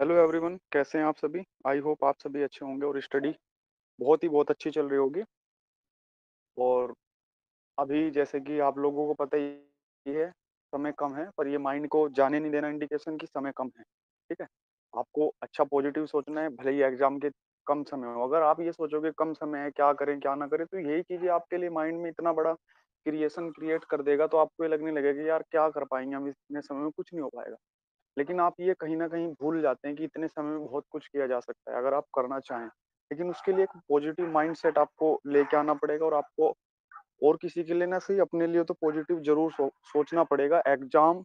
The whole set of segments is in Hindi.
हेलो एवरीवन, कैसे हैं आप सभी। आई होप आप सभी अच्छे होंगे और स्टडी बहुत अच्छी चल रही होगी। और अभी जैसे कि आप लोगों को पता ही है, समय कम है, पर ये माइंड को जाने नहीं देना इंडिकेशन कि समय कम है। ठीक है, आपको अच्छा पॉजिटिव सोचना है, भले ही एग्जाम के कम समय हो। अगर आप ये सोचोगे कम समय है, क्या करें क्या ना करें, तो यही चीज़ें आपके लिए माइंड में इतना बड़ा क्रिएशन क्रिएट कर देगा, तो आपको ये लगने लगेगा यार क्या कर पाएंगे हम इतने समय में, कुछ नहीं हो पाएगा। लेकिन आप ये कहीं ना कहीं भूल जाते हैं कि इतने समय में बहुत कुछ किया जा सकता है अगर आप करना चाहें। लेकिन उसके लिए एक पॉजिटिव माइंडसेट आपको लेके आना पड़ेगा, और आपको और किसी के लिए ना सही, अपने लिए तो पॉजिटिव जरूर सोचना पड़ेगा। एग्जाम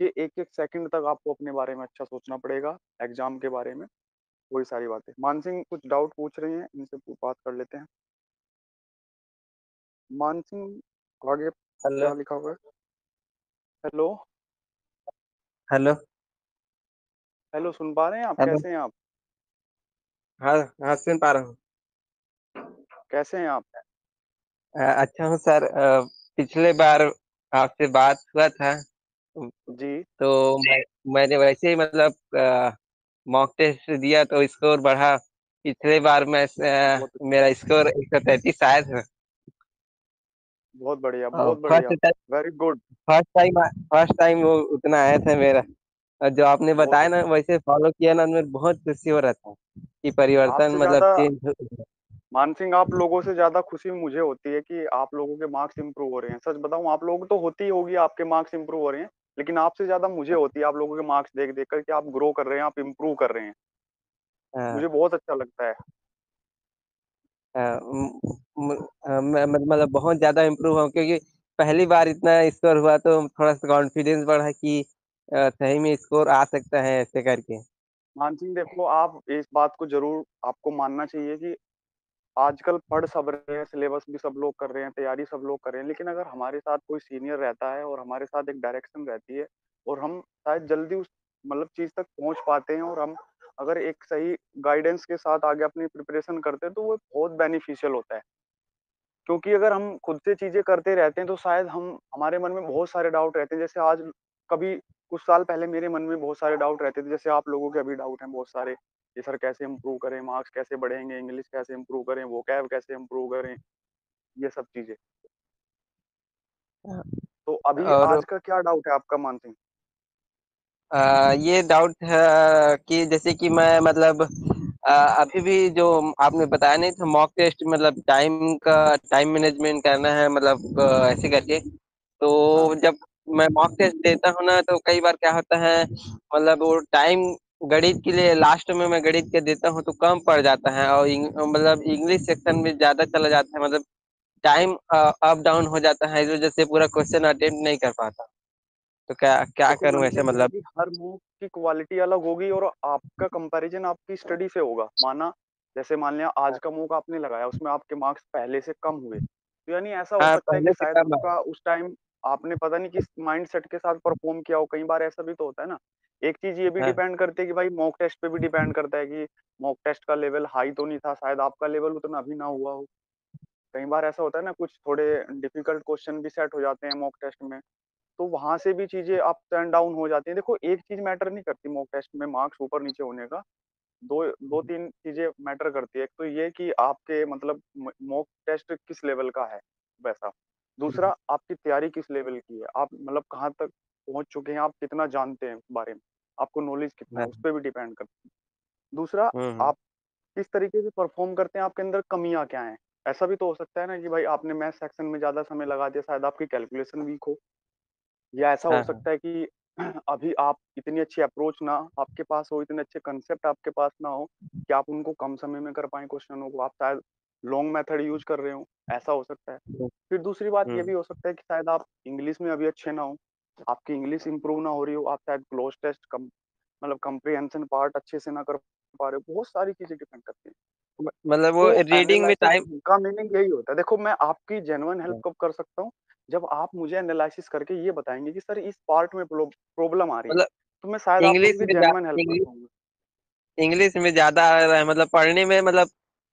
के एक एक सेकंड तक आपको अपने बारे में अच्छा सोचना पड़ेगा, एग्जाम के बारे में। वही सारी बातें। मानसिंह कुछ डाउट पूछ रही हैं, इनसे बात कर लेते हैं। मानसिंह आगे क्या लिखा हुआ है? हेलो हेलो हेलो, सुन पा रहे हैं आप? Hello. कैसे हैं आप? हाँ, सुन पा रहा हूँ। कैसे हैं आप? अच्छा हूँ सर। पिछले बार आपसे बात हुआ था जी, तो मैंने वैसे ही मतलब मॉक टेस्ट दिया तो स्कोर बढ़ा। पिछले बार मैं मेरा स्कोर 133 आया था। बहुत बढ़िया, बहुत बढ़िया, वेरी गुड। फर्स्ट टाइम वो उतना आया था मेरा। और जो आपने बताया ना वैसे फॉलो किया ना, मेरे बहुत खुशी हो रहा था कि परिवर्तन मतलब चेंज। मानसिंह, आप लोगों से ज्यादा खुशी मुझे होती है कि आप लोगों के मार्क्स इंप्रूव हो रहे हैं। सच बताऊं, आप लोगों को तो होती होगी, आपके मार्क्स इंप्रूव हो रहे हैं, लेकिन आपसे ज्यादा मुझे होती है आप लोगों के मार्क्स देख देख कर कि आप ग्रो कर रहे हैं, आप इम्प्रूव कर रहे हैं। मुझे बहुत अच्छा लगता है। मतलब बहुत ज्यादा इम्प्रूव हो, क्योंकि पहली बार इतना स्कोर हुआ तो थोड़ा सा कॉन्फिडेंस बढ़ा कि सही में स्कोर आ सकता है ऐसे करके। मानसिंह देखो, आप इस बात को जरूर आपको मानना चाहिए कि आजकल पढ़ सब रहे हैं, सिलेबस भी सब लोग कर रहे हैं, तैयारी सब लोग कर रहे हैं, लेकिन अगर हमारे साथ कोई सीनियर रहता है और हमारे साथ एक डायरेक्शन रहती है, और हम शायद जल्दी उस मतलब चीज तक पहुंच पाते हैं, और हम अगर एक सही गाइडेंस के साथ आगे अपनी प्रिपरेशन करते हैं तो वो बहुत बेनिफिशियल होता है। क्योंकि अगर हम खुद से चीजें करते रहते हैं तो शायद हमारे मन में बहुत सारे डाउट रहते हैं। जैसे आज कभी कुछ साल पहले मेरे मन में बहुत सारे डाउट रहते थे, जैसे आप लोगों के अभी डाउट हैं बहुत सारे कि सर कैसे इम्प्रूव करें, मार्क्स कैसे बढ़ेंगे, इंग्लिश कैसे इम्प्रूव करें, वोकैब कैसे इम्प्रूव करें, ये सब चीजें। तो अभी आज का क्या डाउट है आपका मानसिंह? ये डाउट है कि जैसे कि मैं मतलब अभी भी जो आपने बताया नहीं था मॉक टेस्ट, मतलब टाइम मैनेजमेंट करना है, मतलब ऐसे करके। तो जब मैं मॉक टेस्ट देता हूँ ना तो कई बार क्या होता है, मतलब वो टाइम गणित के लिए लास्ट में मैं गणित के देता हूँ तो कम पड़ जाता है, और मतलब इंग्लिश सेक्शन में ज्यादा चला जाता है, मतलब टाइम अप डाउन हो जाता है, इस वजह से पूरा क्वेश्चन अटेम्प्ट नहीं कर पाता। तो क्या करूं ऐसे? मतलब हर मूव की क्वालिटी अलग होगी और आपका कंपैरिजन आपकी स्टडी से होगा। माना जैसे मान लिया आज का मूव आपने लगाया, उसमें आपके मार्क्स पहले से कम हुए, तो यानी ऐसा हो सकता है कि शायद आपका उस टाइम आपने पता नहीं किस माइंडसेट के साथ परफॉर्म किया हो। कई बार ऐसा भी तो होता है ना। एक चीज ये भी डिपेंड करती है कि भाई मॉक टेस्ट पे भी डिपेंड करता है कि मॉक टेस्ट का लेवल हाई तो नहीं था, शायद आपका लेवल उतना भी ना हुआ हो। कई बार ऐसा होता है ना, कुछ थोड़े डिफिकल्ट क्वेश्चन भी सेट हो जाते हैं मॉक टेस्ट में, तो वहां से भी चीजें अप एंड डाउन हो जाती है। देखो, एक चीज मैटर नहीं करती मॉक टेस्ट में मार्क्स ऊपर नीचे होने का, दो तीन चीजें मैटर करती है। एक तो ये कि आपके मतलब मॉक टेस्ट किस लेवल का है वैसा, दूसरा आपकी तैयारी किस लेवल की है, आप मतलब कहाँ तक पहुंच चुके हैं, आप कितना जानते हैं बारे में, आपको नॉलेज कितना है, उस पर भी डिपेंड करता है। दूसरा, आप किस तरीके से परफॉर्म करते हैं, आपके अंदर कमियां क्या हैं। ऐसा भी तो हो सकता है ना कि भाई आपने मैथ सेक्शन में ज्यादा समय लगा दिया, शायद आपकी कैलकुलेशन वीक हो, या ऐसा हो सकता है कि अभी आप इतनी अच्छी अप्रोच ना आपके पास हो, इतने अच्छे कंसेप्ट आपके पास ना हो कि आप उनको कम समय में कर पाए क्वेश्चनों को, आप शायद लॉन्ग मेथड यूज कर रहे हो, ऐसा हो सकता है। फिर दूसरी बात ये भी हो सकता है कि शायद आप इंग्लिश में अभी अच्छे ना हो, आपकी इंग्लिश इंप्रूव ना हो रही हो, आप शायद क्लोज टेस्ट मतलब कंप्रीहेंशन पार्ट अच्छे से ना कर पा रहे हो। बहुत सारी चीजें डिपेंड करती हैं, मतलब वो रीडिंग में टाइम का मीनिंग यही होता है। देखो, मैं आपकी जेन्युइन हेल्प कब कर सकता हूँ, जब आप मुझे एनालिसिस करके ये बताएंगे कि सर इस पार्ट में प्रॉब्लम आ रही है, तो मैं शायद आपकी जेन्युइन हेल्प कर पाऊंगा। इंग्लिश में ज्यादा आ रहा है, मतलब पढ़ने में मतलब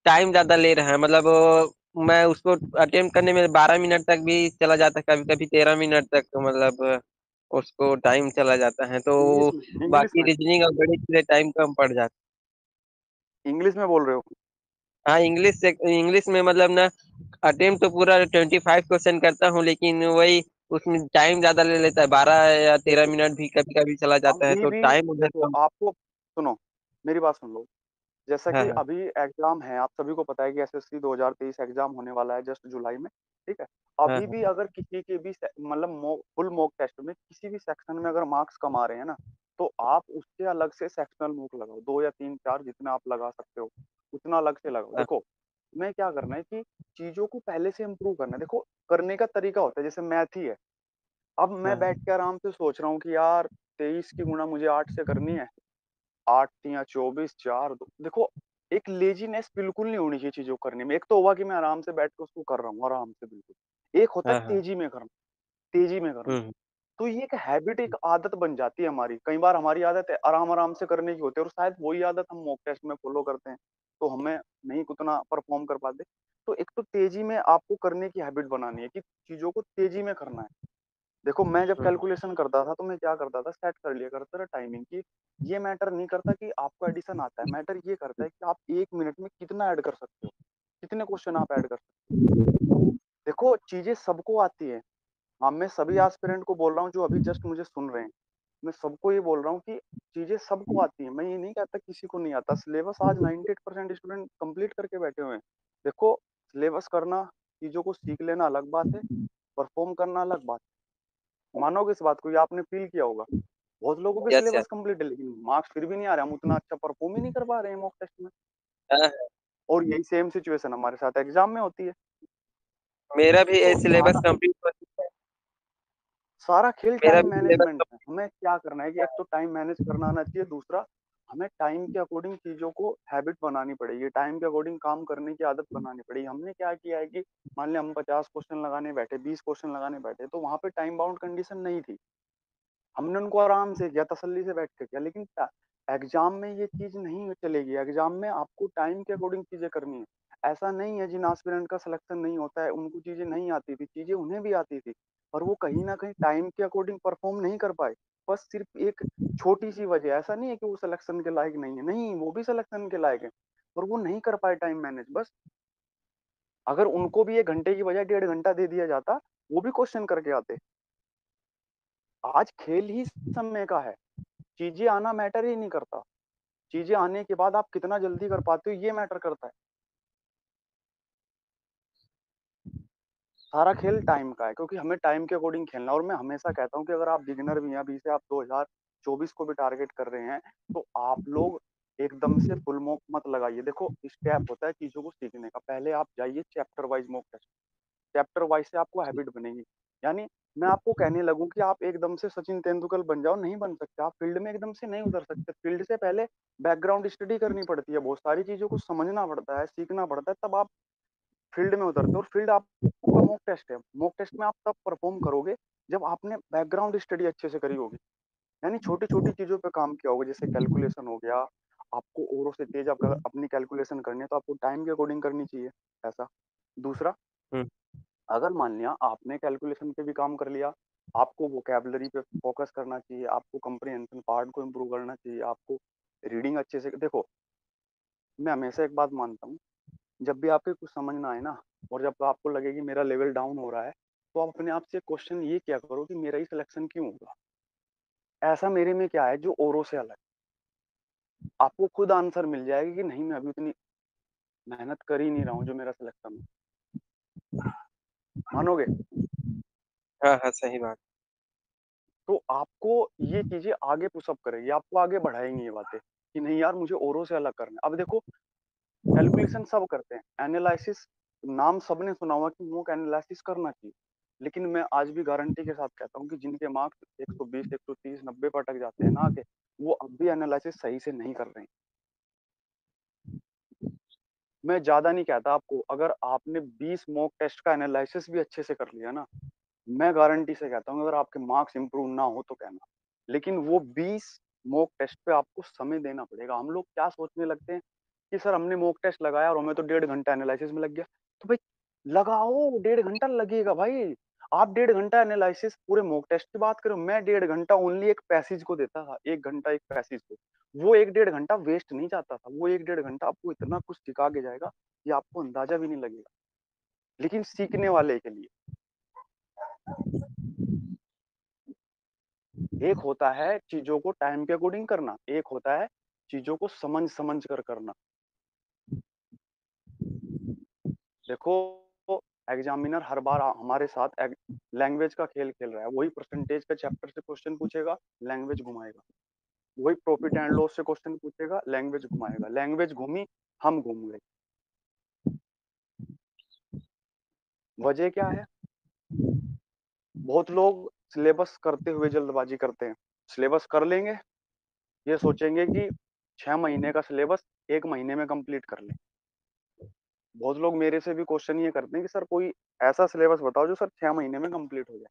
टाइम ज्यादा ले रहा है, मतलब मैं उसको अटेम्प्ट करने में 12 मिनट तक भी चला जाता है, कभी कभी 13 मिनट तक, मतलब उसको टाइम चला जाता है, तो बाकी रीजनिंग और गणित के लिए टाइम कम पड़ जाता है। इंग्लिश में बोल रहे हो? हाँ, इंग्लिश से, इंग्लिश में मतलब ना अटेम्प्ट तो पूरा 25 क्वेश्चन करता हूँ, लेकिन वही उसमें टाइम ज्यादा ले लेता है, 12 या 13 मिनट भी कभी कभी चला जाता है, तो टाइम उधर। तो आपको सुनो, मेरी बात सुन लो, जैसा कि अभी एग्जाम है, आप सभी को पता है कि एसएससी 2023 एग्जाम होने वाला है जस्ट जुलाई में, ठीक है। अभी भी अगर किसी के भी मतलब फुल मॉक टेस्ट में किसी भी सेक्शन में अगर मार्क्स कम आ रहे हैं ना, तो आप उसके अलग से सेक्शनल मॉक लगाओ, 2 या 3 4 जितना आप लगा सकते हो उतना अलग से लगाओ। देखो मैं क्या करना है कि चीजों को पहले से इम्प्रूव करना है। देखो करने का तरीका होता है, जैसे मैथ ही है, अब मैं बैठ के आराम से सोच रहा हूँ कि यार 23 की गुणा मुझे 8 से करनी है, 8 या 24 4 2। देखो एक लेजीनेस बिल्कुल नहीं होनी चाहिए चीजों करने में। एक तो हुआ कि मैं आराम से बैठ के उसको कर रहा हूँ आराम से, बिल्कुल। एक होता है तेजी में करना, तेजी में करना। तो ये एक हैबिट, एक आदत बन जाती है हमारी। कई बार हमारी आदत है आराम आराम से करने की होती है, और शायद वही आदत हम मॉक टेस्ट में फॉलो करते हैं, तो हमें नहीं उतना परफॉर्म कर पाते। तो एक तो तेजी में आपको करने की हैबिट बनानी है कि चीजों को तेजी में करना है। देखो मैं जब कैलकुलेशन करता था तो मैं क्या करता था, सेट कर लिया करता था टाइमिंग की। ये मैटर नहीं करता कि आपको एडिशन आता है, मैटर ये करता है कि आप 1 मिनट में कितना ऐड कर सकते हो, कितने क्वेश्चन आप ऐड कर सकते हो। देखो चीजें सबको आती है। हाँ, मैं सभी एस्पिरेंट को बोल रहा हूँ जो अभी जस्ट मुझे सुन रहे हैं, मैं सबको ये बोल रहा हूँ कि चीजें सबको आती है। मैं ये नहीं कहता किसी को नहीं आता। सिलेबस आज 98% स्टूडेंट कंप्लीट करके बैठे हुए हैं। देखो सिलेबस करना, चीजों को सीख लेना अलग बात है, परफॉर्म करना अलग बात है। मानोगे इस बात को, ये आपने फील किया होगा, बहुत लोगों के सिलेबस कंप्लीट है लेकिन मार्क्स फिर भी नहीं आ रहे, हम उतना अच्छा परफॉर्म ही नहीं कर पा रहे हैं मॉक टेस्ट में। और यही सेम सिचुएशन हमारे साथ एग्जाम में होती है। मेरा भी सिलेबस कंप्लीट हो चुका है। सारा खेल टाइम मैनेजमेंट है। हमें क्या करना है कि एक तो टाइम मैनेज करना आना चाहिए, दूसरा हमें टाइम के अकॉर्डिंग चीजों को हैबिट बनानी पड़ेगी, टाइम के अकॉर्डिंग काम करने की आदत बनानी पड़ेगी। हमने क्या किया है कि मान लिया हम 50 क्वेश्चन लगाने बैठे, 20 क्वेश्चन लगाने बैठे, तो वहां पे टाइम बाउंड कंडीशन नहीं थी, हमने उनको आराम से किया, तसल्ली से बैठ के किया। लेकिन एग्जाम में ये चीज नहीं चलेगी। एग्जाम में आपको टाइम के अकॉर्डिंग चीजें करनी है। ऐसा नहीं है जिन एस्पिरेंट का सिलेक्शन नहीं होता है उनको चीजें नहीं आती थी, चीजें उन्हें भी आती थी, पर वो कहीं ना कहीं टाइम के अकॉर्डिंग परफॉर्म नहीं कर पाए, बस सिर्फ एक छोटी सी वजह। ऐसा नहीं है कि वो सिलेक्शन के लायक नहीं है, नहीं, वो भी सिलेक्शन के लायक है, पर वो नहीं कर पाए टाइम मैनेज। बस अगर उनको भी 1 घंटे की बजाय 1.5 घंटा दे दिया जाता, वो भी क्वेश्चन करके आते। आज खेल ही समय का है, चीजें आना मैटर ही नहीं करता, चीजें आने के बाद आप कितना जल्दी कर पाते हो ये मैटर करता है। सारा खेल टाइम का है, क्योंकि हमें टाइम के अकॉर्डिंग खेलना। और मैं हमेशा कहता हूँ कि अगर आप बिगिनर भी हैं, अभी से आप 2024 को भी टारगेट कर रहे हैं, तो आप लोग एकदम से फुल मॉक मत लगाइए। देखो स्टेप होता है चीजों को सीखने का, पहले आप जाइए chapter wise mock test, chapter wise से आपको हैबिट बनेगी। यानी मैं आपको कहने लगूँ कि आप एकदम से सचिन तेंदुलकर बन जाओ, नहीं बन सकते। आप फील्ड में एकदम से नहीं उतर सकते, फील्ड से पहले बैकग्राउंड स्टडी करनी पड़ती है, बहुत सारी चीजों को समझना पड़ता है, सीखना पड़ता है, तब आप फील्ड में उतरते हो। और फील्ड आपका मॉक टेस्ट है, मॉक टेस्ट में आप तब परफॉर्म करोगे जब आपने बैकग्राउंड स्टडी अच्छे से करी होगी, यानी छोटी छोटी चीजों पे काम किया होगा, जैसे कैलकुलेशन हो गया। आपको औरों से तेज आपका अपनी कैलकुलेशन करनी है, तो आपको टाइम के अकॉर्डिंग करनी चाहिए, ऐसा। दूसरा, अगर मान लिया आपने कैलकुलेशन पे भी काम कर लिया, आपको वोकैबुलरी पे फोकस करना चाहिए, आपको कंप्रीहेंशन पार्ट को इम्प्रूव करना चाहिए, आपको रीडिंग अच्छे से। देखो मैं हमेशा एक बात मानता हूँ, जब भी आपके कुछ समझ ना आए ना, और जब आपको लगे कि मेरा लेवल डाउन हो रहा है, तो आप अपने आप से क्वेश्चन ये क्या करो कि मेरा ही सिलेक्शन क्यों होगा, ऐसा मेरे में क्या है जो औरों से अलग। आपको खुद आंसर मिल जाएगा कि नहीं, मैं अभी उतनी मेहनत कर ही नहीं रहा हूँ जो मेरा सिलेक्शन है। मानोगे? हाँ हाँ, सही बात। तो आपको ये चीजें आगे पुशअप करेगी, आपको आगे बढ़ाएंगी ये बातें कि नहीं यार मुझे औरों से अलग करना है। अब देखो कैलकुलेशन सब करते हैं, एनालिसिस नाम सबने सुना हुआ कि मॉक एनालिसिस करना चाहिए, लेकिन मैं आज भी गारंटी के साथ कहता हूं कि जिनके मार्क्स 120, 130, 90 पर अटक जाते हैं ना आगे, वो अब भी एनालिसिस सही से नहीं कर रहे हैं। मैं ज्यादा नहीं कहता आपको, अगर आपने 20 मॉक टेस्ट का एनालिसिस भी अच्छे से कर लिया ना, मैं गारंटी से कहता हूँ अगर आपके मार्क्स इंप्रूव ना हो तो कहना, लेकिन वो 20 मॉक टेस्ट पे आपको समय देना पड़ेगा। हम लोग क्या सोचने लगते हैं कि सर हमने मॉक टेस्ट लगाया और हमें तो 1.5 घंटा एनालिसिस में लग गया, तो भाई लगाओ, 1.5 घंटा लगेगा भाई। आप 1.5 घंटा एनालिसिस पूरे मॉक टेस्ट की बात करो, मैं 1.5 घंटा ओनली एक पैसेज को देता था, 1 घंटा एक पैसेज को, वो 1.5 घंटा वेस्ट नहीं जाता था। वो 1.5 घंटा आपको इतना कुछ सिखा के जाएगा ये आपको अंदाजा भी नहीं लगेगा, लेकिन सीखने वाले के लिए एक होता है चीजों को टाइम के अकॉर्डिंग करना, एक होता है चीजों को समझ कर करना। देखो एग्जामिनर हर बार हमारे साथ लैंग्वेज का खेल खेल रहा है, वही परसेंटेज का चैप्टर से क्वेश्चन पूछेगा, लैंग्वेज घुमाएगा, वही प्रॉफिट एंड लॉस से क्वेश्चन पूछेगा, लैंग्वेज घुमाएगा, लैंग्वेज घूमी हम घूम गए। वजह क्या है? बहुत लोग सिलेबस करते हुए जल्दबाजी करते हैं, सिलेबस कर लेंगे, ये सोचेंगे कि 6 महीने का सिलेबस 1 महीने में कंप्लीट कर लें। बहुत लोग मेरे से भी क्वेश्चन ये करते हैं कि सर कोई ऐसा सिलेबस बताओ जो सर 6 महीने में कंप्लीट हो जाए।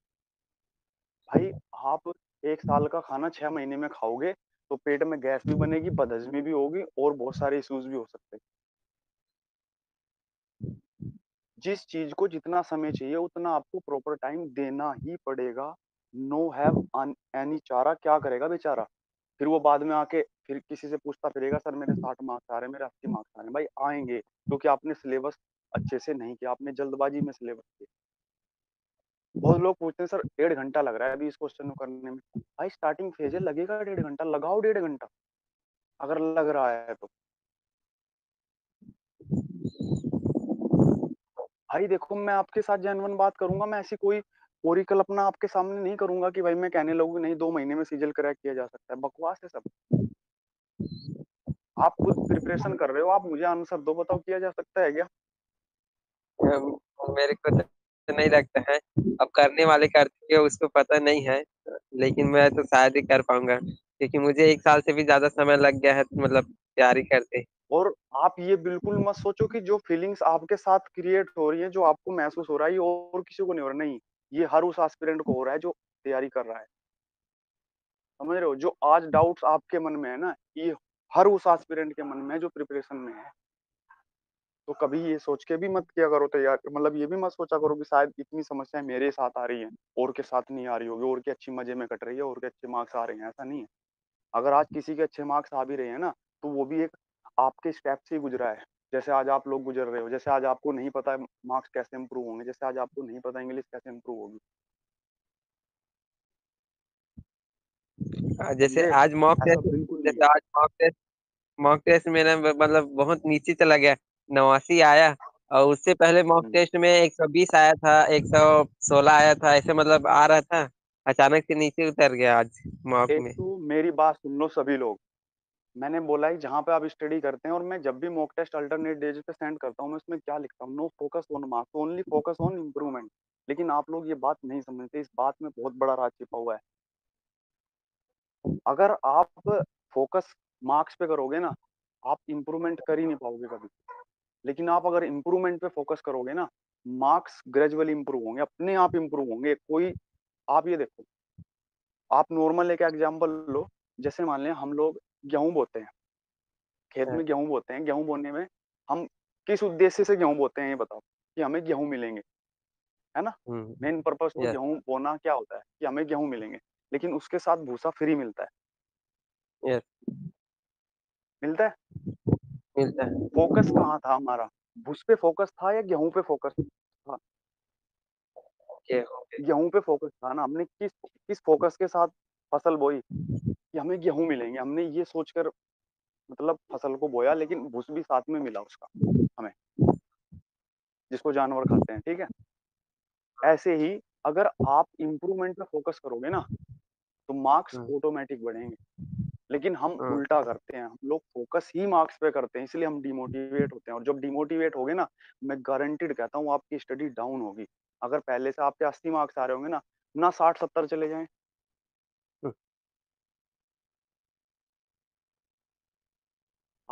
भाई आप 1 साल का खाना 6 महीने में खाओगे तो पेट में गैस भी बनेगी, बदहजमी भी होगी और बहुत सारे इश्यूज भी हो सकते हैं। जिस चीज को जितना समय चाहिए उतना आपको प्रॉपर टाइम देना ही पड़ेगा। नो हैव एनी चारा क्या करेगा बेचारा, फिर वो बाद में आके फिर किसी से पूछता फिरेगा सर मेरे 60 मार्क्स आ रहे हैं, मेरे 80 मार्क्स आ रहे हैं। भाई आएंगे क्योंकि आपने सिलेबस अच्छे से नहीं किया, आपने जल्दबाजी में सिलेबस किया। बहुत लोग पूछते हैं सर 1.5 घंटा लग रहा है अभी इस क्वेश्चन को करने में। भाई स्टार्टिंग फेज है, लगेगा 1.5 घंटा, लगाओ 1.5 घंटा अगर लग रहा है तो। भाई देखो मैं आपके साथ जेन्युइन बात करूंगा, मैं ऐसी कोई ओरिकल अपना आपके सामने नहीं करूंगा कि भाई मैं कहने लगूंगा नहीं 2 महीने में सीजल क्रैक किया जा सकता है। बकवास है सब। आप खुद प्रिपरेशन कर रहे हो, आप मुझे आंसर दो, बताओ किया जा सकता है क्या? मेरे को तो नहीं लगता है, अब करने वाले करते हैं उसको पता नहीं है, लेकिन मैं तो शायद ही कर पाऊंगा क्योंकि मुझे 1 साल से भी ज्यादा समय लग गया है मतलब तैयारी करते। और आप ये बिल्कुल मत सोचो कि जो फीलिंग्स आपके साथ क्रिएट हो रही है, जो आपको महसूस हो रहा है और किसी को नहीं हो रहा। नहीं, ये हर उस एस्पिरेंट को हो रहा है जो तैयारी कर रहा है, समझ रहे हो? जो आज डाउट्स आपके मन में है ना, ये हर उस एस्पिरेंट के मन में है जो प्रिपरेशन में है। तो कभी ये सोच के भी मत किया करो तैयार, मतलब ये भी मत सोचा करो कि शायद इतनी समस्याएं मेरे साथ आ रही हैं और के साथ नहीं आ रही होगी, और के अच्छी मजे में कट रही है, और के अच्छे मार्क्स आ रहे हैं। ऐसा नहीं है। अगर आज किसी के अच्छे मार्क्स आ भी रहे हैं ना, तो वो भी एक आपके स्टेप से ही गुजरा है, जैसे आज आप लोग गुजर रहे हो, जैसे आज आपको नहीं पता मार्क्स कैसे इंप्रूव होंगे, जैसे आज आपको नहीं पता इंग्लिश कैसे इंप्रूव होगी, जैसे आज मॉक टेस्ट मेरा मतलब बहुत नीचे चला गया, 89 आया, और उससे पहले मॉक टेस्ट में 120 आया था, 116 आया था, ऐसे मतलब आ रहा था, अचानक से नीचे उतर गया आज मॉक में। मेरी बात सुन लो सभी लोग, मैंने बोला है जहाँ पे आप स्टडी करते हैं, और मैं जब भी मॉक टेस्ट अल्टरनेट डेज पे सेंड करता हूँ, मैं उसमें क्या लिखता हूँ? No focus on marks, only focus on improvement. लेकिन आप लोग ये बात नहीं समझते, इस बात में बहुत बड़ा राज छिपा हुआ है। अगर आप फोकस मार्क्स पे करोगे ना, आप इम्प्रूवमेंट कर ही नहीं पाओगे कभी। लेकिन आप अगर इम्प्रूवमेंट पे फोकस करोगे ना, मार्क्स ग्रेजुअली इम्प्रूव होंगे, अपने आप इम्प्रूव होंगे। कोई आप ये देखो, आप नॉर्मल एक एग्जाम्पल लो, जैसे मान लें हम लोग गेहूं बोते हैं, खेत में गेहूं बोते हैं। गेहूं बोने में हम किस उद्देश्य से गेहूं बोते हैं ये बताओ, कि हमें गेहूं मिलेंगे, है ना? मेन पर्पस तो गेहूं बोना क्या होता है कि हमें गेहूं मिलेंगे, लेकिन उसके साथ भूसा फ्री मिलता है। मिलता है। फोकस कहाँ था हमारा? भूस पे फोकस था या गेहूं पे फोकस था? गेहूं पे फोकस था ना। हमने किस फोकस के साथ फसल बोई? हमें गेहूं मिलेंगे, हमने ये सोचकर मतलब फसल को बोया, लेकिन भूस भी साथ में मिला उसका हमें, जिसको जानवर खाते हैं, ठीक है? ऐसे ही अगर आप इम्प्रूवमेंट पे फोकस करोगे ना, तो मार्क्स ऑटोमेटिक बढ़ेंगे। लेकिन हम उल्टा करते हैं, हम लोग फोकस ही मार्क्स पे करते हैं, इसलिए हम डिमोटिवेट होते हैं। और जब डिमोटिवेट होगे ना, मैं गारंटीड कहता हूँ आपकी स्टडी डाउन होगी। अगर पहले से आपके 80 मार्क्स आ रहे होंगे ना 60-70 चले जाए।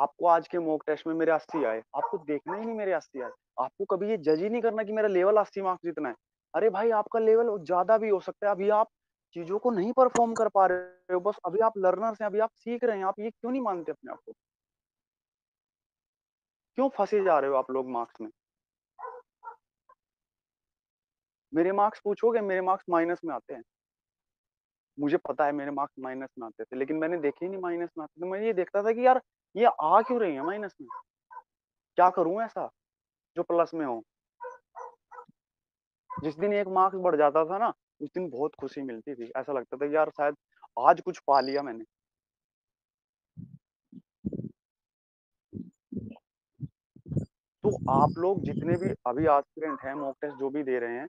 आपको आज के मॉक टेस्ट में मेरे 80 आए, आपको देखना ही नहीं मेरे 80 आए, आपको कभी ये जज ही नहीं करना कि मेरा लेवल 80 मार्क्स जितना है। अरे भाई आपका लेवल ज्यादा भी हो सकता है, अभी आप चीजों को नहीं परफॉर्म कर पा रहे हो, बस अभी आप लर्नर्स हैं, अभी आप सीख रहे हैं। आप ये क्यों नहीं मानते अपने आप को? क्यों फंसे जा रहे हो आप लोग मार्क्स में? मेरे मार्क्स पूछोगे, मेरे मार्क्स माइनस में आते हैं, मुझे पता है मेरे मार्क्स माइनस में आते थे, लेकिन मैंने देखे ही नहीं माइनस में आते थे। मैं ये देखता था कि यार ये आ क्यों रही है माइनस में, क्या करूं ऐसा जो प्लस में हो। जिस दिन एक मार्क्स बढ़ जाता था ना, उस दिन बहुत खुशी मिलती थी, ऐसा लगता था कि यार शायद आज कुछ पा लिया मैंने। तो आप लोग जितने भी अभी एस्पिरेंट हैं, मॉक टेस्ट जो भी दे रहे हैं,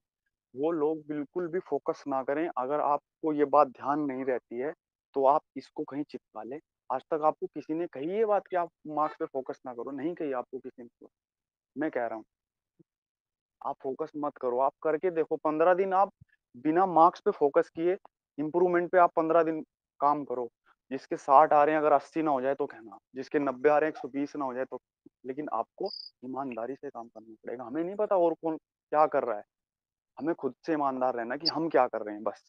वो लोग बिल्कुल भी फोकस ना करें। अगर आपको ये बात ध्यान नहीं रहती है तो आप इसको कहीं चिपका लें। आज तक आपको किसी ने कही ये बात कि आप मार्क्स पे फोकस ना करो? नहीं कही आपको किसी ने। मैं कह रहा हूँ आप फोकस मत करो, आप करके देखो। 15 दिन आप बिना मार्क्स पे फोकस किए इम्प्रूवमेंट पे आप 15 दिन काम करो। जिसके 60 आ रहे हैं अगर 80 ना हो जाए तो कहना, जिसके 90 आ रहे हैं 120 ना हो जाए तो, लेकिन आपको ईमानदारी से काम करना पड़ेगा। हमें नहीं पता और कौन क्या कर रहा है, हमें खुद से ईमानदार रहना कि हम क्या कर रहे हैं बस।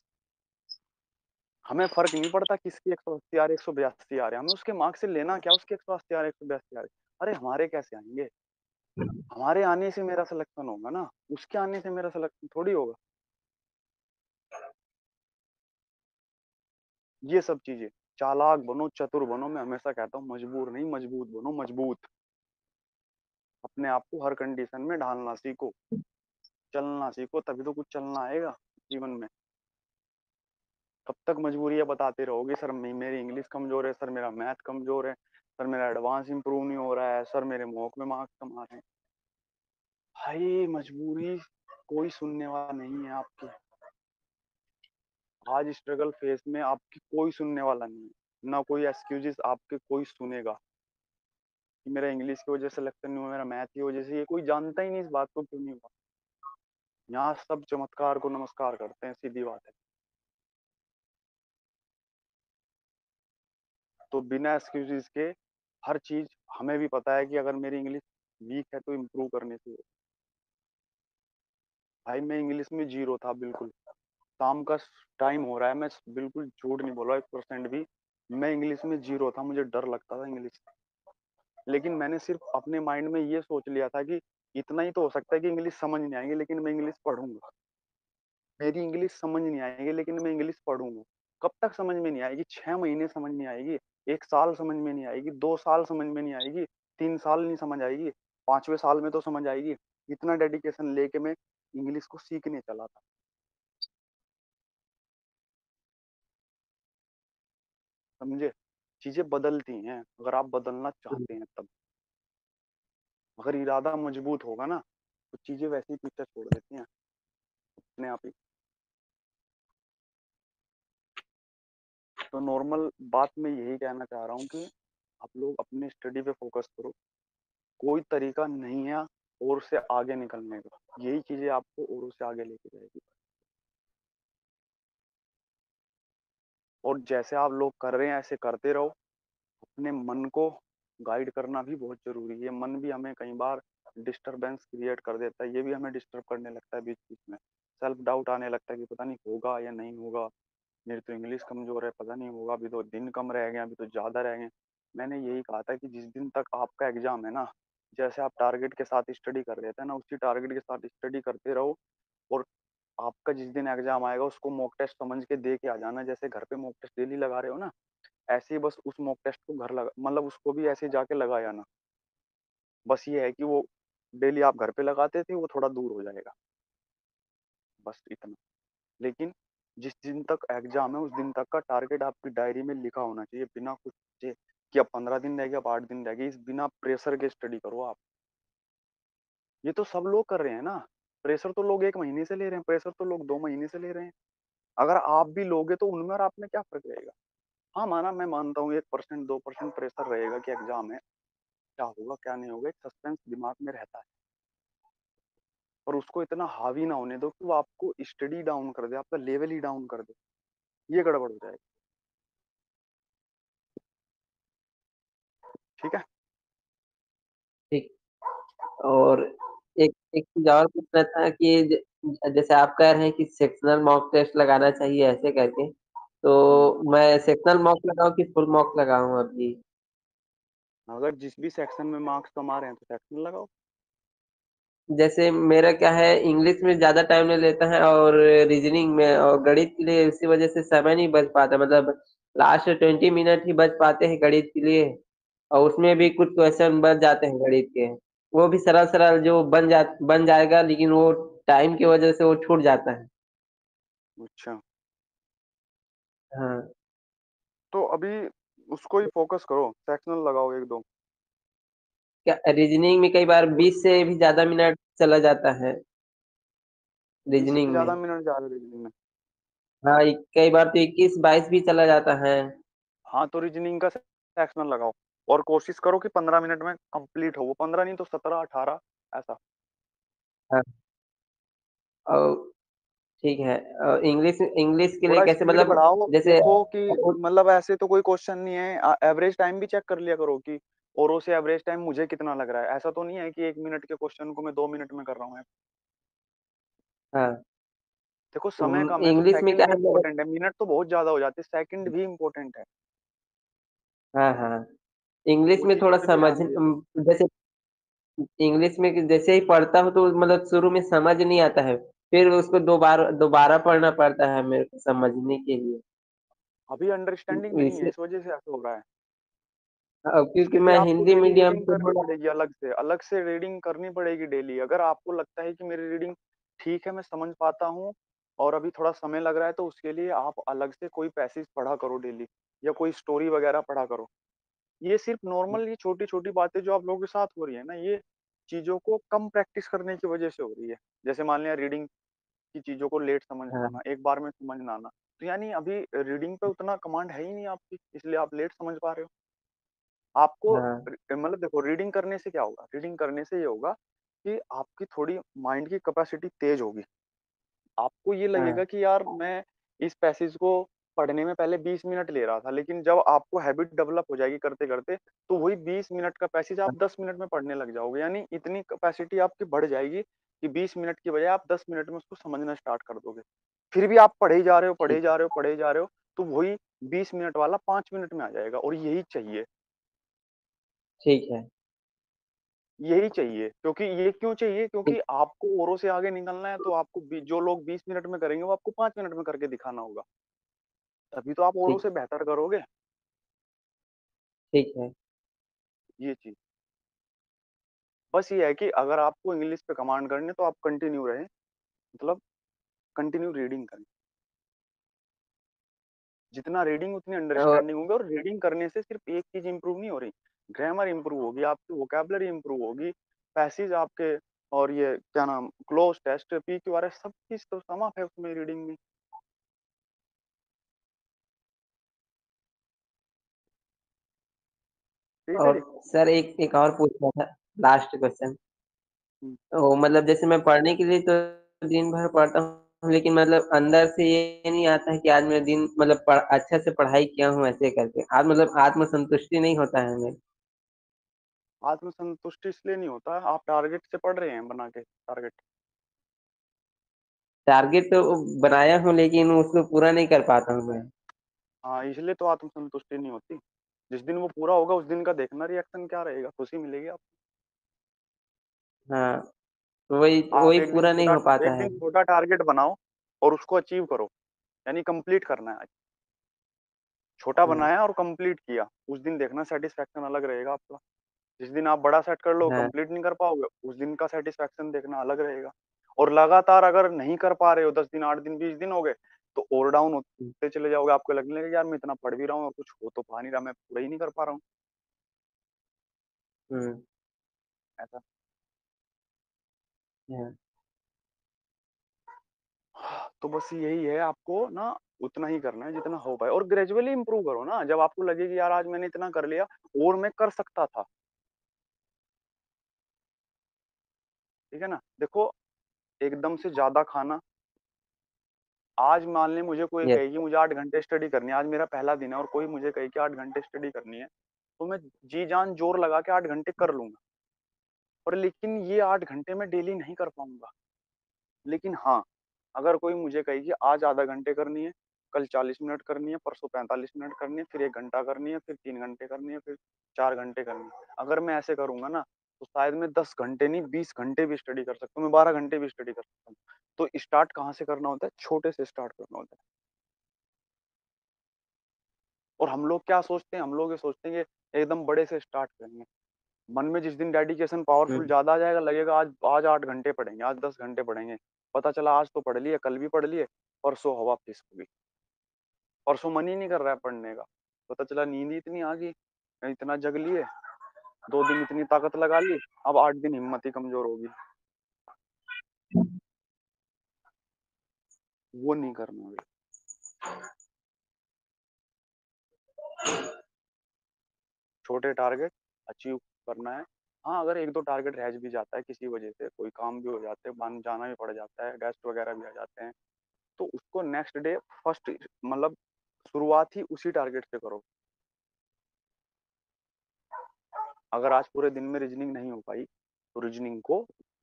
हमें फर्क नहीं पड़ता किसकी 180 आ रही 182 आ रहे, हमें उसके मार्क्स से लेना क्या, उसके 180 आ रहे 182 आ रहे, अरे हमारे कैसे आएंगे, हमारे आने से मेरा सिलेक्शन होगा ना, उसके आने से मेरा सिलेक्शन थोड़ी होगा। ये सब चीजें, चालाक बनो, चतुर बनो, मैं हमेशा कहता हूँ, मजबूर नहीं मजबूत बनो, मजबूत। अपने आप को हर कंडीशन में ढालना सीखो, चलना सीखो, तभी तो कुछ चलना आएगा जीवन में। तब तक मजबूरियां बताते रहोगे, सर मेरी इंग्लिश कमजोर है, सर मेरा मैथ कमजोर है, सर मेरा एडवांस इंप्रूव नहीं हो रहा है, सर मेरे मॉक में मार्क्स कम आ रहे हैं। भाई मजबूरी कोई सुनने वाला नहीं है आपकी, आज स्ट्रगल फेज में आपकी कोई सुनने वाला नहीं है, ना कोई एक्सक्यूजेस आपके कोई सुनेगा कि मेरा इंग्लिश की वजह से सिलेक्शन नहीं हुआ, मेरा मैथ की वजह से, ये कोई जानता ही नहीं इस बात को क्यों नहीं हुआ। यहाँ सब चमत्कार को नमस्कार करते हैं, सीधी बात है। तो बिना एक्सक्यूजेस के हर चीज, हमें भी पता है कि अगर मेरी इंग्लिश वीक है तो इम्प्रूव करने से। भाई मैं इंग्लिश में 0 था बिल्कुल, शाम का टाइम हो रहा है, मैं बिल्कुल झूठ नहीं बोल रहा 1% भी, मैं इंग्लिश में 0 था, मुझे डर लगता था इंग्लिश। लेकिन मैंने सिर्फ अपने माइंड में ये सोच लिया था कि इतना ही तो हो सकता है कि इंग्लिश समझ नहीं आएंगे लेकिन मैं इंग्लिश पढ़ूंगा, मेरी इंग्लिश समझ नहीं आएगी लेकिन मैं इंग्लिश पढ़ूंगा। कब तक समझ में नहीं आएगी? 6 महीने समझ नहीं आएगी, 1 साल समझ में नहीं आएगी, 2 साल समझ में नहीं आएगी, 3 साल नहीं समझ आएगी, 5वें साल में तो समझ आएगी। इतना डेडिकेशन लेके मैं इंग्लिश को सीखने चला था। समझे? चीजें बदलती हैं अगर आप बदलना चाहते हैं तब। अगर इरादा मजबूत होगा ना तो चीजें वैसे ही पीछे छोड़ देती हैं अपने आप ही। तो नॉर्मल बात में यही कहना चाह रहा हूँ कि आप लोग अपने स्टडी पे फोकस करो, कोई तरीका नहीं है और से आगे निकलने का, यही चीजें आपको और से आगे लेके जाएगी। और जैसे आप लोग कर रहे हैं ऐसे करते रहो। अपने मन को गाइड करना भी बहुत जरूरी है, मन भी हमें कई बार डिस्टरबेंस क्रिएट कर देता है, ये भी हमें डिस्टर्ब करने लगता है, बीच बीच में सेल्फ डाउट आने लगता है कि पता नहीं होगा या नहीं होगा, मेरी तो इंग्लिश कमजोर है, पता नहीं होगा, अभी तो दिन कम रह गए, अभी तो ज़्यादा रह गए। मैंने यही कहा था कि जिस दिन तक आपका एग्जाम है ना, जैसे आप टारगेट के साथ स्टडी कर रहे थे ना, उसी टारगेट के साथ स्टडी करते रहो। और आपका जिस दिन एग्जाम आएगा उसको मॉक टेस्ट समझ के दे के आ जाना, जैसे घर पे मॉक टेस्ट डेली लगा रहे हो ना, ऐसे ही बस उस मॉक टेस्ट को घर लगा, मतलब उसको भी ऐसे जाके लगा आना। बस ये है कि वो डेली आप घर पे लगाते थे वो थोड़ा दूर हो जाएगा, बस इतना। लेकिन जिस दिन तक एग्जाम है उस दिन तक का टारगेट आपकी डायरी में लिखा होना चाहिए, बिना कुछ कि अब 15 दिन रह गए, अब 8 दिन रह गए, इस बिना प्रेशर के स्टडी करो आप। ये तो सब लोग कर रहे हैं ना, प्रेशर तो लोग 1 महीने से ले रहे हैं, प्रेशर तो लोग 2 महीने से ले रहे हैं। अगर आप भी लोगे तो उनमें और आप में क्या फर्क रहेगा? हाँ माना, मैं मानता हूँ 1% 2% प्रेशर रहेगा कि एग्जाम है, क्या होगा क्या नहीं होगा, एक सस्पेंस दिमाग में रहता है, पर उसको इतना हावी ना होने दो कि वो आपको स्टडी डाउन कर दे, आपका लेवल ही डाउन कर दे, ये गड़बड़ हो जाएगी। ठीक है? ठीक। और एक चीज और पूछना था कि जैसे आप कह रहे हैं कि सेक्शनल मॉक टेस्ट लगाना चाहिए ऐसे करके, तो मैं सेक्शनल मॉक लगाऊं कि फुल मॉक लगाऊं? अभी अगर जिस भी सेक्शन में मार्क्स कमा रहे हैं तो सेक्शन लगाओ, जैसे मेरा क्या है, इंग्लिश में ज़्यादा टाइम नहीं लेता है और रीजनिंग में और गणित के लिए उसी वजह से समय नहीं बच पाता, मतलब लास्ट 20 मिनट ही बच पाते हैं गणित के लिए। और उसमें भी कुछ क्वेश्चन बच जाते हैं गणित के, वो भी सरल सरल जो बन जाएगा, लेकिन वो टाइम की वजह से वो छूट जाता है। अच्छा, हाँ तो अभी उसको ही फोकस करो, सेक्शनल लगाओ एक दो। क्या रीजनिंग में कई बार 20 से भी ज्यादा मिनट चला जाता है रीजनिंग में। ज्यादा मिनट जा रहे रीजनिंग में? हाँ, कई बार तो 21-22 भी चला जाता है। हाँ तो रीजनिंग का सेक्शनल लगाओ और कोशिश करो कि 15 मिनट में कंप्लीट हो वो, 15 नहीं तो 17-18 ऐसा। हाँ, और ठीक है। और इंग्लिश के लिए कैसे, मतलब जैसे कि मतलब ऐसे तो कोई क्वेश्चन नहीं है, एवरेज टाइम भी चेक कर लिया करो कि औरों से एवरेज टाइम मुझे कितना लग रहा है। ऐसा तो नहीं है कि 1 मिनट के क्वेश्चन को मैं 2 मिनट में कर रहा हूँ। हाँ देखो, समय का इंग्लिश में क्या इम्पोर्टेंट है, मिनट तो बहुत ज्यादा हो जाते हैं, सेकंड भी इम्पोर्टेंट है। हाँ, इंग्लिश में थोड़ा समझ, जैसे इंग्लिश में जैसे ही पढ़ता हूँ तो मतलब शुरू में समझ नहीं आता है, फिर उसको दोबारा पढ़ना पड़ता है मेरे को समझने के लिए। अभी अंडरस्टैंडिंग नहीं है, इस वजह से ऐसा हो रहा है। क्योंकि मैं हिंदी मीडियम पढ़ेगी, अलग से रीडिंग करनी पड़ेगी डेली। अगर आपको लगता है कि मेरी रीडिंग ठीक है, मैं समझ पाता हूँ और अभी थोड़ा समय लग रहा है, तो उसके लिए आप अलग से कोई पैसेज पढ़ा करो डेली, या कोई स्टोरी वगैरह पढ़ा करो। ये सिर्फ नॉर्मल ये छोटी छोटी बातें जो आप लोगों के साथ हो रही है ना, ये चीजों को कम प्रैक्टिस करने की वजह से हो रही है। जैसे मान लिया रीडिंग की चीजों को लेट समझ आना, एक बार में समझ ना आना, तो यानी अभी रीडिंग पे उतना कमांड है ही नहीं आपकी, इसलिए आप लेट समझ पा रहे हो। आपको मतलब देखो, रीडिंग करने से क्या होगा, रीडिंग करने से ये होगा कि आपकी थोड़ी माइंड की कैपेसिटी तेज होगी। आपको ये लगेगा कि यार मैं इस पैसेज को पढ़ने में पहले 20 मिनट ले रहा था, लेकिन जब आपको हैबिट डेवलप हो जाएगी करते करते, तो वही 20 मिनट का पैसेज आप 10 मिनट में पढ़ने लग जाओगे। यानी इतनी कैपेसिटी आपकी बढ़ जाएगी कि 20 मिनट की बजाय आप 10 मिनट में उसको समझना स्टार्ट कर दोगे। फिर भी आप पढ़े जा रहे हो, तो वही 20 मिनट वाला 5 मिनट में आ जाएगा, और यही चाहिए। ठीक है, यही चाहिए। क्योंकि ये क्यों चाहिए, क्योंकि आपको औरों से आगे निकलना है, तो आपको जो लोग 20 मिनट में करेंगे वो आपको 5 मिनट में करके दिखाना होगा, तभी तो आप औरों से बेहतर करोगे। ठीक है, ये चीज बस ये है कि अगर आपको इंग्लिश पे कमांड करने, तो आप कंटिन्यू रहे, मतलब कंटिन्यू रीडिंग करें। जितना रीडिंग उतनी अंडरस्टैंडिंग होगी, और रीडिंग करने से सिर्फ एक चीज इंप्रूव नहीं हो रही, ग्रामर इंप्रूव होगी आपकी, वोकैबुलरी इंप्रूव होगी, पैसेज आपके, और ये क्या नाम, क्लोज टेस्ट, PQRS, सब चीज तो समाप्त है उसमें, रीडिंग में। और सर एक और पूछना था, लास्ट क्वेश्चन। तो मतलब जैसे मैं पढ़ने के लिए तो दिन भर पढ़ता हूँ, लेकिन मतलब अंदर से ये नहीं आता है कि आज मैं दिन मतलब अच्छा से पढ़ाई किया हूँ, ऐसे करके आज मतलब आत्मसंतुष्टि नहीं होता है हमें। आत्मसंतुष्टि इसलिए नहीं होता, आप टारगेट से पढ़ रहे हैं बना के। टारगेट तो बनाया हूँ, लेकिन उसको पूरा नहीं कर पाता हूँ मैं। हाँ, इसलिए तो आत्मसंतुष्टि नहीं होती। जिस दिन वो पूरा होगा, उस दिन का देखना रिएक्शन क्या रहेगा, खुशी मिलेगी आपको। हाँ, वही पूरा नहीं हो पाता है। छोटा टारगेट बनाओ और उसको अचीव करो, यानी कंप्लीट करना है आज। छोटा बनाया और कंप्लीट किया, उस दिन देखना सेटिस्फेक्शन अलग रहेगा आपका। जिस दिन आप बड़ा सेट कर लो, कंप्लीट नहीं कर पाओगे, उस दिन का सेटिस्फेक्शन देखना अलग रहेगा। और लगातार अगर नहीं कर पा रहे हो, 10 दिन, 8 दिन, 20 दिन हो गए, तो ओवर डाउन होते चले जाओगे। आपको लगने लगेगा यार मैं इतना पढ़ भी रहा हूँ और कुछ हो तो पा नहीं रहा, मैं पूरा ही नहीं कर पा रहा हूँ, ऐसा। तो बस यही है, आपको ना उतना ही करना है जितना हो पाए, और ग्रेजुअली इम्प्रूव करो ना। जब आपको लगे कि यार आज मैंने इतना कर लिया और मैं कर सकता था, ठीक है ना। देखो, एकदम से ज्यादा खाना, आज मान लें मुझे कोई कहे कि मुझे 8 घंटे स्टडी करनी है, आज मेरा पहला दिन है और कोई मुझे कहे कि 8 घंटे स्टडी करनी है, तो मैं जी जान जोर लगा के 8 घंटे कर लूंगा। और लेकिन ये 8 घंटे मैं डेली नहीं कर पाऊंगा। लेकिन हाँ, अगर कोई मुझे कहे कि आज आधा घंटे करनी है, कल 40 मिनट करनी है, परसों 45 मिनट करनी है, फिर 1 घंटा करनी है, फिर 3 घंटे करनी है, फिर 4 घंटे करनी है, अगर मैं ऐसे करूंगा ना, तो शायद मैं 10 घंटे नहीं 20 घंटे भी स्टडी कर सकता हूँ, मैं 12 घंटे भी स्टडी कर सकता हूँ। तो स्टार्ट कहाँ से करना होता है? छोटे से स्टार्ट करना होता है। और हम लोग क्या सोचते हैं, हम लोग ये सोचते हैं कि एकदम बड़े से स्टार्ट करेंगे। मन में जिस दिन डेडिकेशन पावरफुल ज्यादा आ जाएगा, लगेगा आज 8 घंटे पढ़ेंगे, आज 10 घंटे पढ़ेंगे, पता चला आज तो पढ़ लिया, कल भी पढ़ लिए, परसों हवा फिसक गई, परसों मन ही नहीं कर रहा है पढ़ने का, पता चला नींद ही इतनी आ गई, इतना जग लिए, 2 दिन इतनी ताकत लगा ली, अब 8 दिन हिम्मत ही कमजोर होगी। वो नहीं करना है, छोटे टारगेट अचीव करना है। हाँ, अगर 1-2 टारगेट रह भी जाता है किसी वजह से, कोई काम भी हो जाता है, बाहर जाना भी पड़ जाता है, गेस्ट वगैरह भी आ जाते हैं, तो उसको नेक्स्ट डे फर्स्ट मतलब शुरुआत ही उसी टारगेट से करो। अगर आज पूरे दिन में रीजनिंग नहीं हो पाई तो रीजनिंग को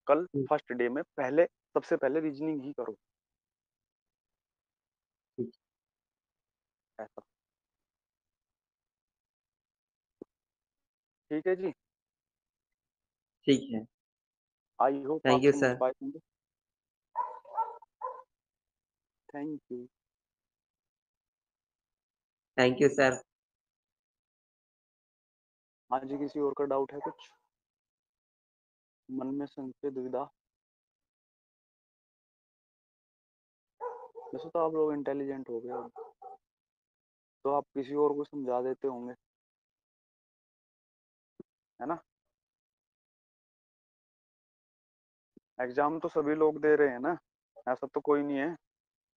कल फर्स्ट डे में पहले सबसे पहले रीजनिंग ही करो। ऐसा ठीक है जी? ठीक है। I hope, thank you sir. Thank you. Thank you sir. हाँ जी, किसी और का डाउट है? कुछ मन में संशय दुविधा? वैसे तो आप लोग इंटेलिजेंट हो गए, तो आप किसी और को समझा देते होंगे, है ना? एग्जाम तो सभी लोग दे रहे हैं ना, ऐसा तो कोई नहीं है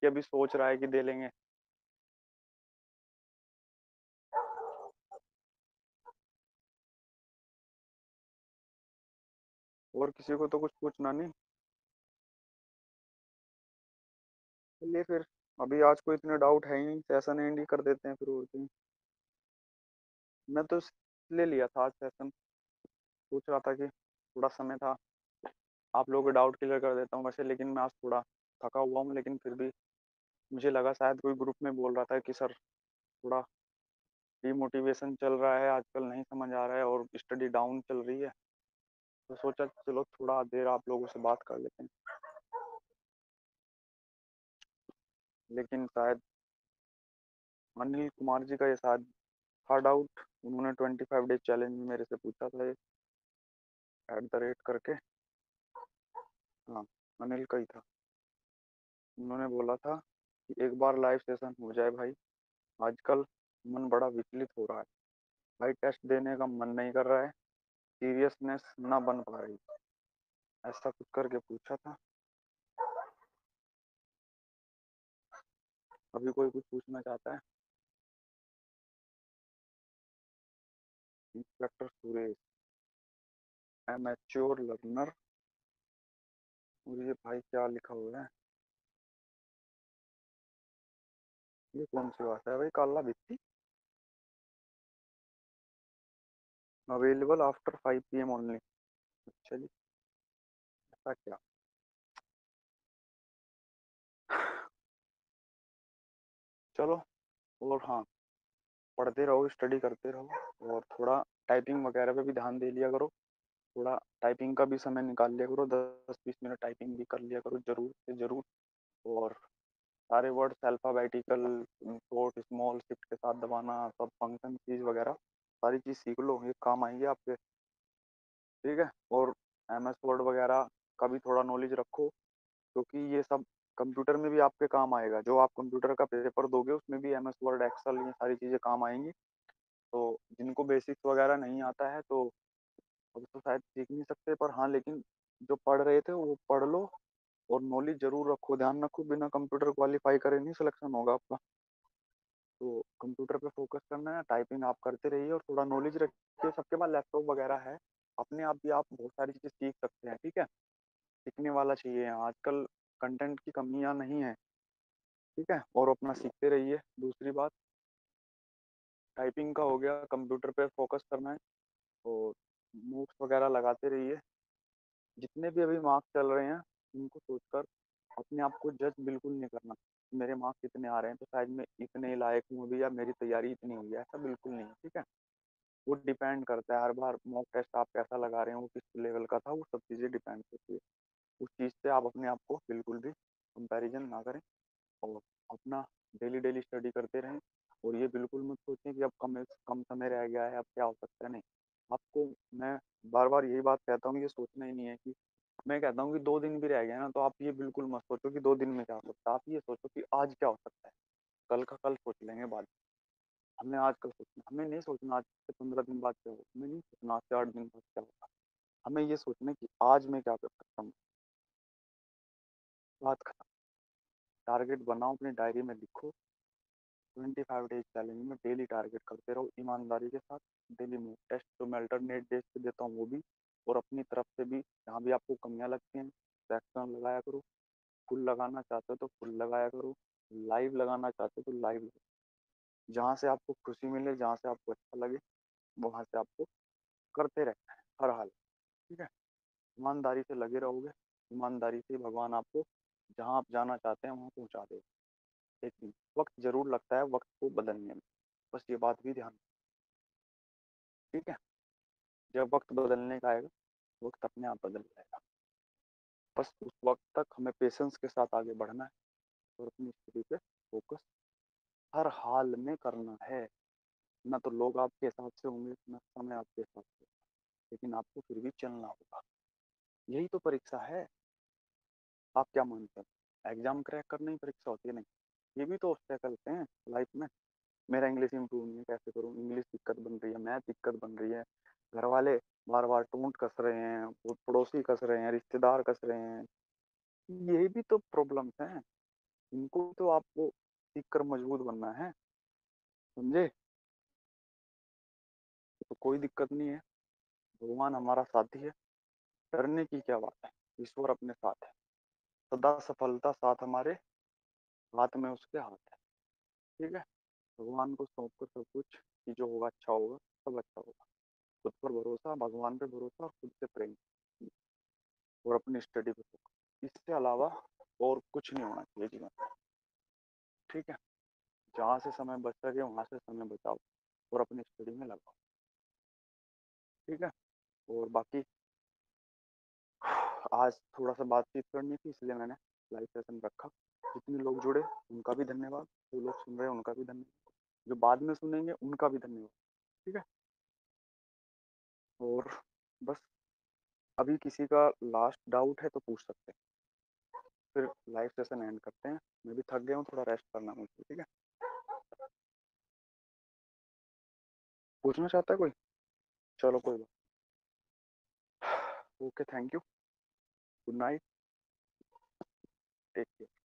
कि अभी सोच रहा है कि दे लेंगे। और किसी को तो कुछ पूछना नहीं। चलिए फिर, अभी आज कोई इतने डाउट है ही नहीं, सेशन एंड ही कर देते हैं फिर। और मैं तो ले लिया था आज सेशन, सोच रहा था कि थोड़ा समय था, आप लोगों के डाउट क्लियर कर देता हूँ वैसे, लेकिन मैं आज थोड़ा थका हुआ हूँ। लेकिन फिर भी मुझे लगा शायद कोई ग्रुप में बोल रहा था कि सर थोड़ा डिमोटिवेशन चल रहा है आजकल, नहीं समझ आ रहा है और स्टडी डाउन चल रही है, तो सोचा चलो थोड़ा देर आप लोगों से बात कर लेते हैं। लेकिन शायद अनिल कुमार जी का ये शायद था डाउट, उन्होंने 25 डे चैलेंज में मेरे से पूछा था @ करके। हाँ, अनिल का ही था। उन्होंने बोला था कि एक बार लाइव सेशन हो जाए भाई, आजकल मन बड़ा विचलित हो रहा है भाई, टेस्ट देने का मन नहीं कर रहा है, सीरियसनेस ना बन पा रही, ऐसा कुछ करके पूछा था। अभी कोई कुछ पूछना चाहता है? इंस्पेक्टर सुरेश, एमेच्योर लर्नर, और ये भाई क्या लिखा हुआ है, ये कौन सी बात है भाई? काला बित्ती अवेलेबल आफ्टर 5 PM ओनली। अच्छा जी, ऐसा क्या? चलो, और हाँ, पढ़ते रहो, स्टडी करते रहो, और थोड़ा टाइपिंग वगैरह पे भी ध्यान दे लिया करो, थोड़ा टाइपिंग का भी समय निकाल लिया करो, 10-20 मिनट टाइपिंग भी कर लिया करो जरूर से जरूर। और सारे words alphabetical, short small, shift के साथ दबाना, सब फंक्शन चीज़ वगैरह सारी चीज़ सीख लो, ये काम आएंगे आपके, ठीक है? और MS वर्ड वगैरह का भी थोड़ा नॉलेज रखो, क्योंकि ये सब कंप्यूटर में भी आपके काम आएगा। जो आप कंप्यूटर का पेपर दोगे उसमें भी MS वर्ड, एक्सेल, ये सारी चीज़ें काम आएंगी। तो जिनको बेसिक्स वगैरह नहीं आता है तो अब तो शायद सीख नहीं सकते, पर हाँ, लेकिन जो पढ़ रहे थे वो पढ़ लो और नॉलेज जरूर रखो, ध्यान रखो। बिना कंप्यूटर क्वालिफाई करे नहीं सिलेक्शन होगा आपका, तो कंप्यूटर पे फोकस करना है, टाइपिंग आप करते रहिए और थोड़ा नॉलेज रखिए। सबके पास लैपटॉप वगैरह है, अपने आप भी आप बहुत सारी चीज़ें सीख सकते हैं, ठीक है? सीखने वाला चाहिए, आजकल कंटेंट की कमियां नहीं है, ठीक है? और अपना सीखते रहिए। दूसरी बात, टाइपिंग का हो गया, कंप्यूटर पे फोकस करना है और मूव्स वगैरह लगाते रहिए। जितने भी अभी मार्क्स चल रहे हैं उनको सोच कर अपने आप को जज बिल्कुल नहीं करना, मेरे मार्क्स इतने आ रहे हैं तो शायद मैं इतने लायक हूँ अभी, या मेरी तैयारी इतनी हुई है, ऐसा बिल्कुल नहीं है, ठीक है? वो डिपेंड करता है हर बार मॉक टेस्ट आप कैसा लगा रहे हो, वो किस लेवल का था, वो सब चीज़ें डिपेंड करती है। उस चीज़ से आप अपने आप को बिल्कुल भी कंपैरिजन ना करें और अपना डेली स्टडी करते रहें। और ये बिल्कुल मत सोचें कि अब कम समय रह गया है, अब क्या हो सकता है, नहीं। आपको मैं बार बार यही बात कहता हूँ, ये सोचना ही नहीं है कि मैं कहता हूँ कि 2 दिन भी रह गया ना, तो आप ये बिल्कुल मत सोचो कि 2 दिन में क्या हो सकता है। आप ये सोचो कि आज क्या हो सकता है, कल का कल सोच लेंगे बाद। हमें आज कल सोचना, हमें नहीं सोचना आज से 15 दिन बाद क्या होगा, हमें नहीं सोचना आज से 8 दिन बाद क्या होगा। हमें ये सोचना कि आज मैं क्या कर सकता हूँ, बात खत्म। टारगेट बनाओ, अपने डायरी में लिखो, 25 डेज चैलेंज में डेली टारगेट करते रहो ईमानदारी के साथ। डेली मॉक टेस्ट जो मैं अल्टरनेट डेज पे देता हूँ वो भी, और अपनी तरफ से भी जहाँ भी आपको कमियाँ लगती हैं सेक्शन लगाया करो। फुल लगाना चाहते हो तो फुल लगाया करो, लाइव लगाना चाहते हो तो लाइव लगाओ। जहाँ से आपको खुशी मिले, जहाँ से आपको अच्छा लगे, वहाँ से आपको करते रहना है हर हाल, ठीक है। ईमानदारी से लगे रहोगे, ईमानदारी से भगवान आपको जहाँ आप जाना चाहते हैं वहाँ पहुँचा देगा। लेकिन वक्त जरूर लगता है वक्त को बदलने में, बस ये बात भी ध्यान रखना, ठीक है। जब वक्त बदलने का आएगा, वक्त अपने आप बदल जाएगा। बस उस वक्त तक हमें पेशेंस के साथ आगे बढ़ना है और अपनी स्थिति पे फोकस हर हाल में करना है। ना तो लोग आपके हिसाब से होंगे, ना समय आपके हिसाब से, लेकिन आपको फिर भी चलना होगा। यही तो परीक्षा है। आप क्या मानते हैं, एग्जाम क्रैक करने ही परीक्षा होती है? नहीं, ये भी तो ऑब्स्टेकल हैं लाइफ में। मेरा इंग्लिश इंप्रूव नहीं है, कैसे करूँ, इंग्लिश दिक्कत बन रही है, मैथ दिक्कत बन रही है, घर वाले बार बार टोंट कस रहे हैं, वो पड़ोसी कस रहे हैं, रिश्तेदार कस रहे हैं। यही भी तो प्रॉब्लम्स हैं, इनको तो आपको सीख कर मजबूत बनना है, समझे? तो कोई दिक्कत नहीं है, भगवान हमारा साथी है, डरने की क्या बात है, ईश्वर अपने साथ है। सदा सफलता साथ हमारे हाथ में, उसके हाथ है, ठीक है। भगवान को सौंप कर सब कुछ, कि जो होगा अच्छा होगा, सब अच्छा होगा। खुद पर भरोसा, भगवान पे भरोसा, खुद से प्रेम और अपनी स्टडी पे फोकस। इसके अलावा और कुछ नहीं होना चाहिए जीवन में, ठीक है। जहाँ से समय बच सके वहाँ से समय बचाओ और अपनी स्टडी में लगाओ, ठीक है। और बाकी आज थोड़ा सा बातचीत करनी थी, इसलिए मैंने लाइव सेशन रखा। जितने लोग जुड़े उनका भी धन्यवाद, जो लोग सुन रहे हैं उनका भी धन्यवाद, जो बाद में सुनेंगे उनका भी धन्यवाद, ठीक है। और बस अभी किसी का लास्ट डाउट है तो पूछ सकते हैं, फिर लाइव सेशन एंड करते हैं। मैं भी थक गया हूँ, थोड़ा रेस्ट करना मुझे, ठीक है। पूछना चाहता है कोई? चलो कोई बात, okay, thank you, good night, take care.